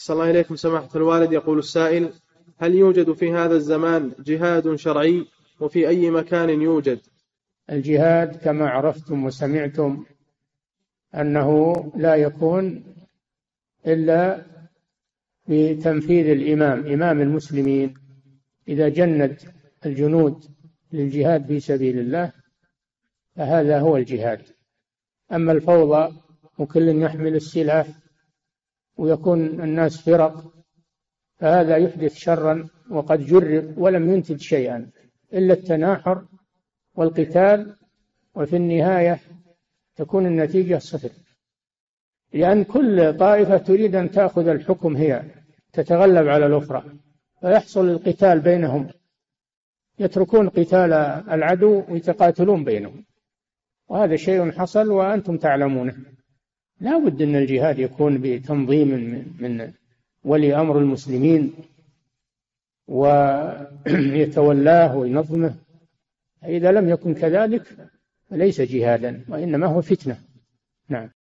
أحسن الله إليكم سماحة الوالد. يقول السائل: هل يوجد في هذا الزمان جهاد شرعي وفي أي مكان يوجد؟ الجهاد كما عرفتم وسمعتم أنه لا يكون إلا بتنفيذ الإمام، إمام المسلمين. إذا جند الجنود للجهاد في سبيل الله فهذا هو الجهاد. أما الفوضى وكل يحمل السلاح ويكون الناس فرق فهذا يحدث شرا وقد جرب ولم ينتج شيئا إلا التناحر والقتال، وفي النهاية تكون النتيجة صفر، لأن كل طائفة تريد أن تأخذ الحكم هي تتغلب على الأخرى، فيحصل القتال بينهم، يتركون قتال العدو ويتقاتلون بينهم، وهذا شيء حصل وأنتم تعلمونه. لا بد أن الجهاد يكون بتنظيم من ولي أمر المسلمين ويتولاه وينظمه. إذا لم يكن كذلك فليس جهادا وإنما هو فتنة. نعم.